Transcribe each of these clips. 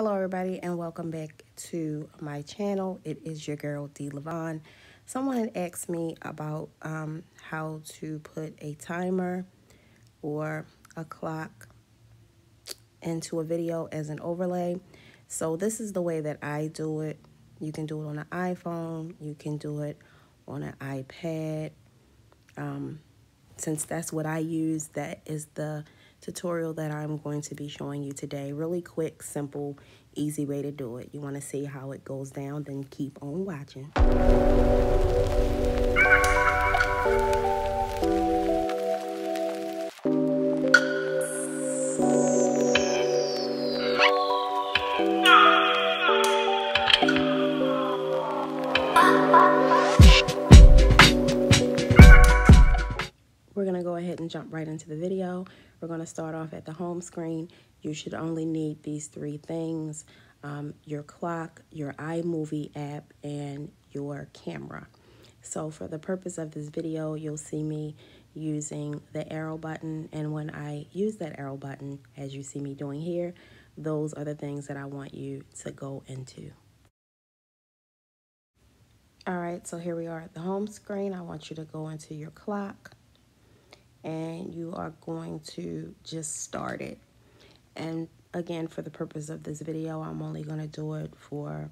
Hello everybody and welcome back to my channel. It is your girl D Lavon. Someone asked me about how to put a timer or a clock into a video as an overlay. So this is the way that I do it. You can do it on an iPhone, you can do it on an iPad. Since that's what I use, that is the tutorial that I'm going to be showing you today. Really quick, simple, easy way to do it. You want to see how it goes down, then keep on watching. We're going to go ahead and jump right into the video. We're going to start off at the home screen. You should only need these three things, your clock, your iMovie app, and your camera. So for the purpose of this video, you'll see me using the arrow button. And when I use that arrow button, as you see me doing here, those are the things that I want you to go into. All right, so here we are at the home screen. I want you to go into your clock. And you are going to just start it. And again, for the purpose of this video, I'm only going to do it for,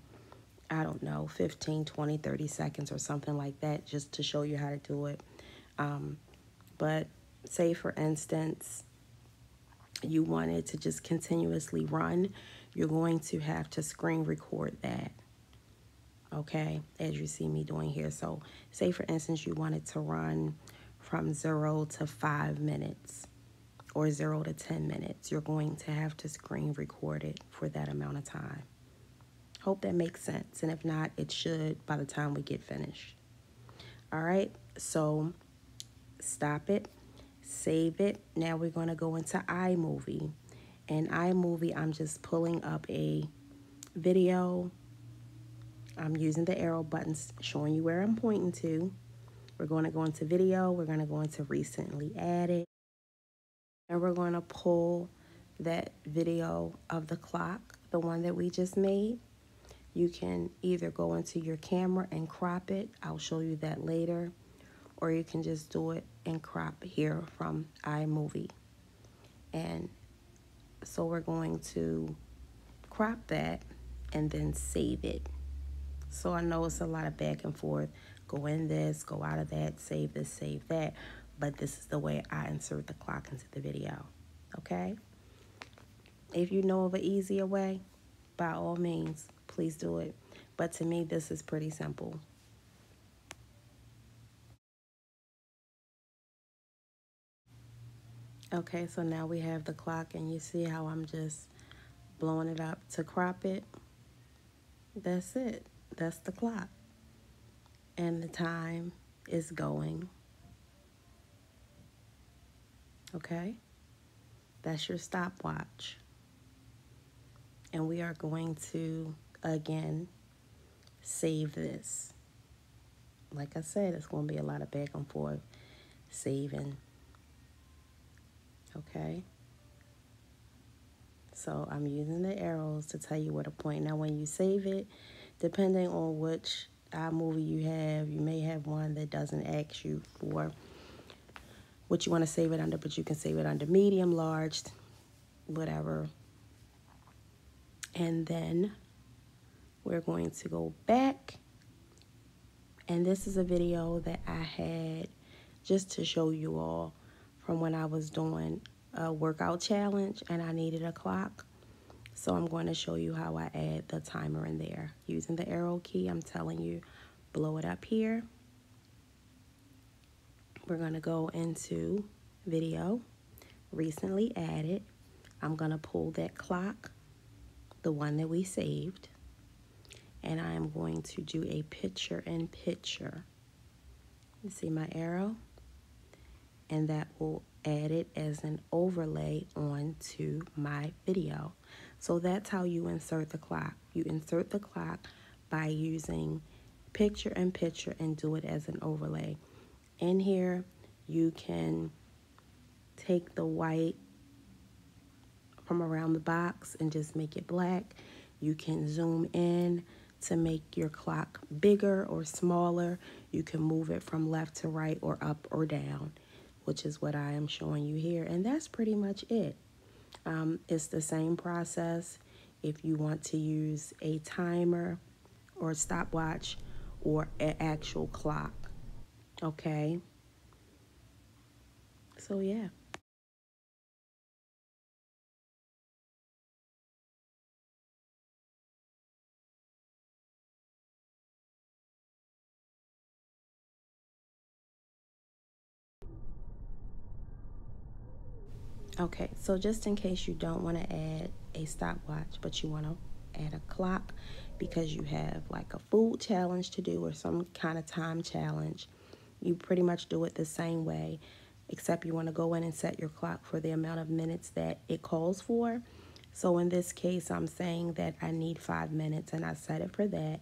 I don't know, 15, 20, 30 seconds or something like that, just to show you how to do it. But say, for instance, you wanted to just continuously run, you're going to have to screen record that. Okay, as you see me doing here. So say, for instance, you wanted to run from 0 to 5 minutes or 0 to 10 minutes, you're going to have to screen record it for that amount of time. Hope that makes sense, and if not, it should by the time we get finished. All right, so stop it, save it. Now we're going to go into iMovie. And iMovie, I'm just pulling up a video. I'm using the arrow buttons, showing you where I'm pointing to. We're going to go into video, we're going to go into recently added, and we're going to pull that video of the clock, the one that we just made. You can either go into your camera and crop it, I'll show you that later, or you can just do it and crop here from iMovie. And so we're going to crop that and then save it. So I know it's a lot of back and forth. Go in this, go out of that, save this, save that. But this is the way I insert the clock into the video, okay? If you know of an easier way, by all means, please do it. But to me, this is pretty simple. Okay, so now we have the clock, and you see how I'm just blowing it up to crop it? That's it, that's the clock. And the time is going. Okay? That's your stopwatch. And we are going to, again, save this. Like I said, it's going to be a lot of back and forth saving. Okay? So I'm using the arrows to tell you where to point. Now, when you save it, depending on which iMovie you have, you may have one that doesn't ask you for what you want to save it under, but you can save it under medium, large, whatever. And then we're going to go back, and this is a video that I had just to show you all from when I was doing a workout challenge and I needed a clock. So I'm going to show you how I add the timer in there. Using the arrow key, I'm telling you, blow it up here. We're going to go into video, recently added. I'm going to pull that clock, the one that we saved, and I'm going to do a picture in picture. You see my arrow? And that will add it as an overlay onto my video. So that's how you insert the clock. You insert the clock by using picture in picture and do it as an overlay. In here, you can take the white from around the box and just make it black. You can zoom in to make your clock bigger or smaller. You can move it from left to right or up or down, which is what I am showing you here. And that's pretty much it. It's the same process if you want to use a timer or a stopwatch or an actual clock. Okay. So yeah. Okay, so just in case you don't want to add a stopwatch, but you want to add a clock because you have like a food challenge to do or some kind of time challenge, you pretty much do it the same way, except you want to go in and set your clock for the amount of minutes that it calls for. So in this case, I'm saying that I need 5 minutes and I set it for that.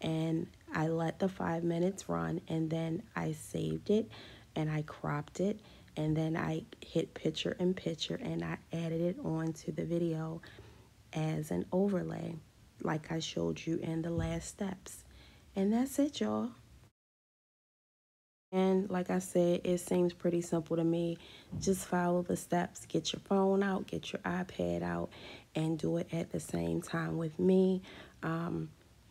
And I let the 5 minutes run and then I saved it and I cropped it. And then I hit picture in picture and I added it onto the video as an overlay, like I showed you in the last steps. And that's it, y'all. And like I said, it seems pretty simple to me. Just follow the steps, get your phone out, get your iPad out, and do it at the same time with me.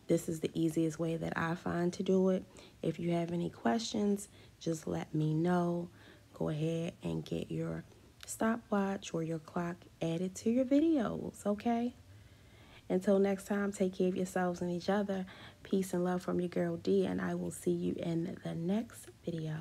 This is the easiest way that I find to do it. If you have any questions, just let me know. Go ahead and get your stopwatch or your clock added to your videos, okay? Until next time, take care of yourselves and each other. Peace and love from your girl D, and I will see you in the next video.